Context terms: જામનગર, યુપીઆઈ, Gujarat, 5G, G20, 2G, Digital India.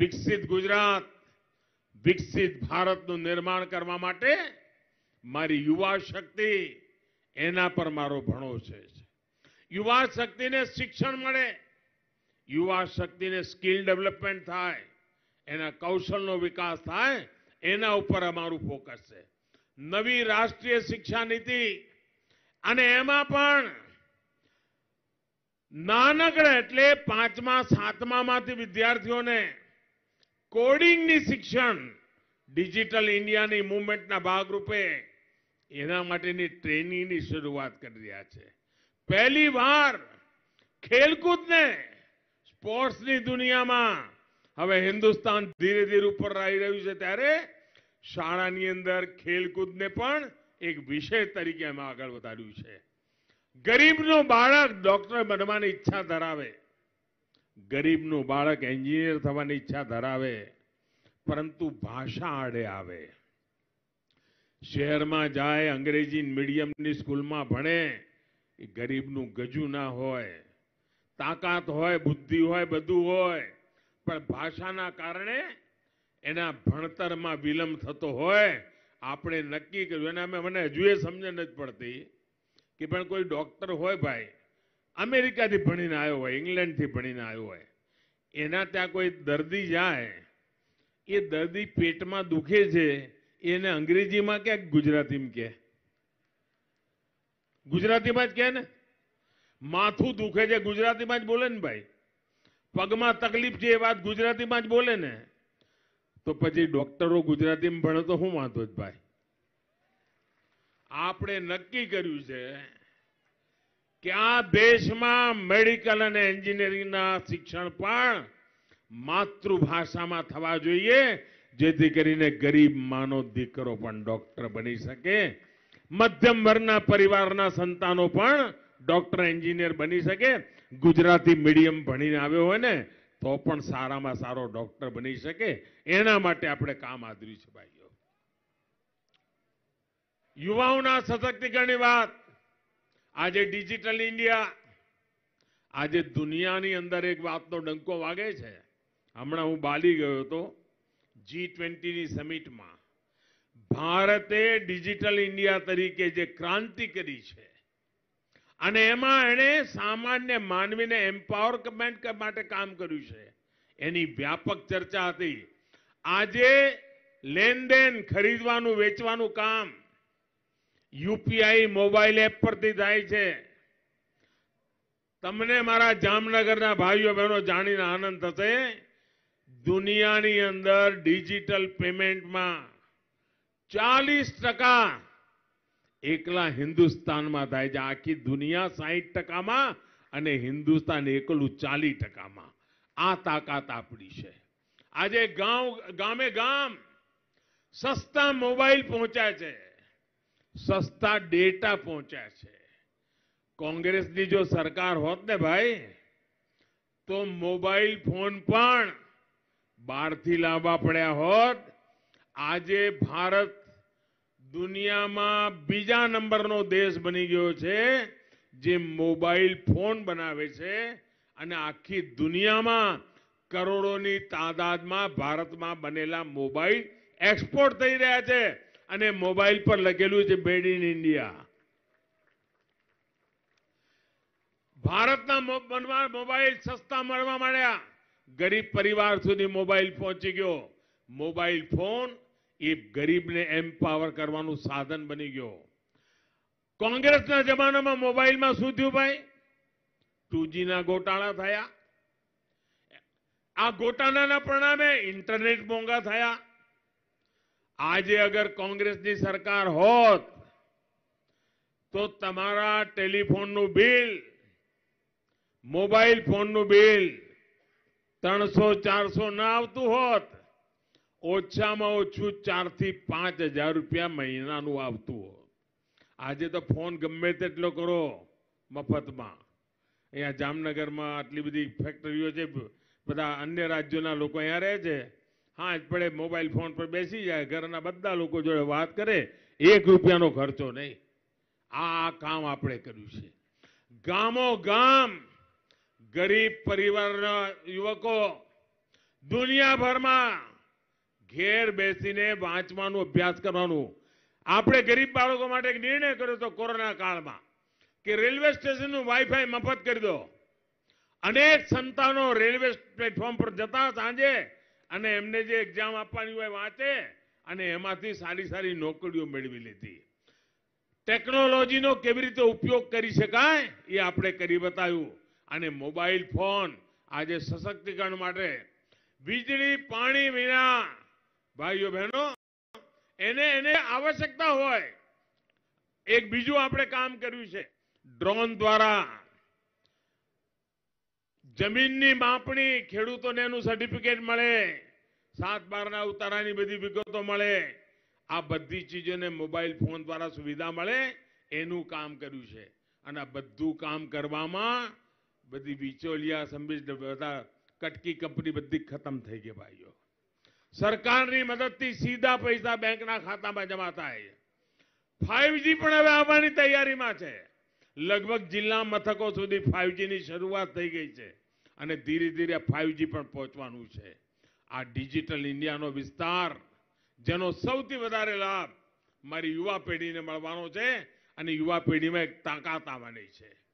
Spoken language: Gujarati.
વિકસિત ગુજરાત વિકસિત ભારતનું નિર્માણ કરવા માટે મારી યુવા શક્તિ એના પર મારો ભણો છે। યુવા શક્તિને શિક્ષણ મળે, યુવા શક્તિને સ્કિલ ડેવલપમેન્ટ થાય, એના કૌશલનો વિકાસ થાય, એના ઉપર અમારું ફોકસ છે। નવી રાષ્ટ્રીય શિક્ષા નીતિ અને એમાં પણ નાનકડા એટલે 5મા 7મામાંથી વિદ્યાર્થીઓને કોડિંગની શિક્ષણ ડિજિટલ ઇન્ડિયાની મૂવમેન્ટના ભાગરૂપે એના માટેની ટ્રેનિંગની શરૂઆત કરી રહ્યા છે। પહેલી વાર ખેલકૂદને સ્પોર્ટ્સની દુનિયામાં હવે હિન્દુસ્તાન ધીરે ધીરે ઉપર આવી રહ્યું છે, ત્યારે શાળાની અંદર ખેલકૂદને પણ એક વિષય તરીકે અમે આગળ વધાર્યું છે। ગરીબનું બાળક ડોક્ટર બનવાની ઈચ્છા ધરાવે, ગરીબનું બાળક એન્જિનિયર થવાની ઈચ્છા ધરાવે, પરંતુ ભાષા આડે આવે, શહેરમાં જાય, અંગ્રેજી મીડિયમની સ્કૂલમાં ભણે, એ ગરીબનું ગજું ના હોય, તાકાત હોય, બુદ્ધિ હોય, બધું હોય, પણ ભાષાના કારણે એના ભણતરમાં વિલંબ થતો હોય। આપણે નક્કી કર્યું, અને મને હજુ એ સમજણ નથી પડતી કે પણ કોઈ ડૉક્ટર હોય ભાઈ, અમેરિકાથી ભણીને આવ્યો હોય, ઇંગ્લેન્ડથી ભણીને આવ્યો હોય, એના ત્યાં કોઈ દર્દી જાય, એ દર્દી પેટમાં દુખે છે, એને અંગ્રેજીમાં કે ગુજરાતીમાં કહે, ગુજરાતીમાં જ કહે ને। માથું દુખે છે, ગુજરાતીમાં જ બોલે ને ભાઈ। પગમાં તકલીફ છે, એ વાત ગુજરાતીમાં જ બોલે ને। તો પછી ડોક્ટરો ગુજરાતીમાં ભણે તો શું વાંધો જ ભાઈ। આપણે નક્કી કર્યું છે કે આ દેશમાં મેડિકલ અને એન્જિનિયરિંગના શિક્ષણ પણ માતૃભાષામાં થવા જોઈએ, જેથી કરીને ગરીબ માનો દીકરો પણ ડોક્ટર બની શકે, મધ્યમ વર્ગના પરિવારના સંતાનો પણ ડોક્ટર એન્જિનિયર બની શકે। ગુજરાતી મીડિયમ ભણીને આવ્યો હોય ને તો પણ સારામાં સારો ડોક્ટર બની શકે, એના માટે આપણે કામ આદર્યું છે ભાઈઓ। યુવાઓના સશક્તિકરણની વાત, આજે ડિજિટલ ઇન્ડિયા, આજે દુનિયાની અંદર એક વાતનો ડંકો વાગે છે। હમણાં હું બાલી ગયો હતો G20ની સમિટમાં, ભારતે ડિજિટલ ઇન્ડિયા તરીકે જે ક્રાંતિ કરી છે અને એમાં એણે સામાન્ય માનવીને એમ્પાવરમેન્ટ માટે કામ કર્યું છે, એની વ્યાપક ચર્ચા હતી। આજે લેનદેન, ખરીદવાનું, વેચવાનું કામ યુપીઆઈ મોબાઈલ એપ પરથી થાય છે। તમને મારા જામનગરના ભાઈઓ બહેનો જાણીને આનંદ થશે, દુનિયાની અંદર ડિજિટલ પેમેન્ટમાં 40% એકલા હિન્દુસ્તાનમાં થાય છે। આખી દુનિયા 60%માં અને હિન્દુસ્તાન એકલું 40%માં। આ તાકાત આપણી છે। આજે ગામે ગામ સસ્તા મોબાઈલ પહોંચ્યા છે, સસ્તા ડેટા પહોંચ્યા છે। કોંગ્રેસની જો સરકાર હોત ને ભાઈ, તો મોબાઈલ ફોન પણ બહારથી લાવવા પડ્યા હોત। આજે ભારત દુનિયામાં બીજા નંબરનો દેશ બની ગયો છે, જે મોબાઈલ ફોન બનાવે છે, અને આખી દુનિયામાં કરોડોની તાદાદમાં ભારતમાં બનેલા મોબાઈલ એક્સપોર્ટ થઈ રહ્યા છે, અને મોબાઈલ પર લખેલું છે મેડ ઇન ઇન્ડિયા। ભારતના મોબાઈલ સસ્તા મળવા માંડ્યા, ગરીબ પરિવાર સુધી મોબાઈલ પહોંચી ગયો। મોબાઈલ ફોન એ ગરીબને એમ્પાવર કરવાનું સાધન બની ગયો। કોંગ્રેસના જમાનામાં મોબાઈલમાં શું થયું ભાઈ? 2Gના ગોટાળા થયા, આ ગોટાળાના પરિણામે ઇન્ટરનેટ મોંઘા થયા। આજે અગર કોંગ્રેસની સરકાર હોત તો તમારા ટેલિફોનનું બિલ, મોબાઈલ ફોનનું બિલ 300-400 ના આવતું હોત, ઓછામાં ઓછું 4,000 થી 5,000 રૂપિયા મહિનાનું આવતું હોય। આજે તો ફોન ગમે તેટલો કરો મફતમાં। અહીંયા જામનગરમાં આટલી બધી ફેક્ટરીઓ છે, બધા અન્ય રાજ્યોના લોકો અહીંયા રહે છે, હા જ પડે મોબાઈલ ફોન પર બેસી જાય, ઘરના બધા લોકો જોડે વાત કરે, 1 રૂપિયાનો ખર્ચો નહીં। આ કામ આપણે કર્યું છે। ગામો ગામ ગરીબ પરિવારના યુવકો दुनिया भर में घेर बेसीने वांचवानो अभ्यास करवानो। आपणे गरीब बाळको माटे एक निर्णय कर्यो तो कोरोना काल में कि रेलवे स्टेशन नु वाईफाई मफत करी दो। अनेक संतानो रेलवे प्लेटफॉर्म पर जता सांजे अने एमने जे एग्जाम आपवानी होय वांचे अने एमांथी सारी सारी नौकरीओ मेळवी लेती। टेक्नोलॉजी नो केवी रीते उपयोग करी शकाय ए आपणे करी बताव्युं। अने मोबाइल फोन आज सशक्तिकरण माटे વીજળી પાણી વિના ભાઈઓ બહેનો એને આવશ્યકતા હોય। એક બીજું આપણે કામ કર્યું છે ડ્રોન દ્વારા જમીનની માપણી ખેડૂતોને એનું સર્ટિફિકેટ મળે 7-12ના ઉતારાની બધી વિગતો મળે। આ બધી ચીજોને મોબાઈલ ફોન દ્વારા સુવિધા મળે એનું કામ કર્યું છે। અને આ બધું કામ કરવામાં બધી વિચોલિયા સંબંધિત બધા कटकी कंपनी बदी खत्म थी गई। भाईओ सरकार नी मदद थी सीधा पैसा बैंक ना खाता में जमा थाय। 5G पण हवे आववानी तैयारी में छे। लगभग जिला मथकों सुधी 5G नी शुरुआत थी गई है और धीरे धीरे 5G पण पहोंचवानुं छे। आ डिजिटल इंडिया नो विस्तार जेनो सौथी वधारे लाभ मारी युवा पेढ़ी ने मळवानो छे अने युवा पेढ़ी में एक ताकत आववानी छे।